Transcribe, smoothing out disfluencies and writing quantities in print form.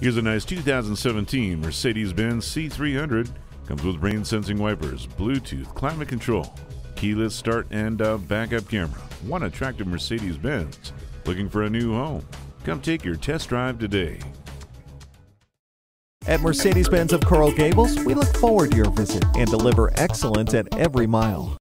Here's a nice 2017 Mercedes-Benz C300. Comes with rain sensing wipers, Bluetooth, climate control, keyless start, and a backup camera. One attractive Mercedes-Benz. Looking for a new home? Come take your test drive today. At Mercedes-Benz of Coral Gables, we look forward to your visit and deliver excellence at every mile.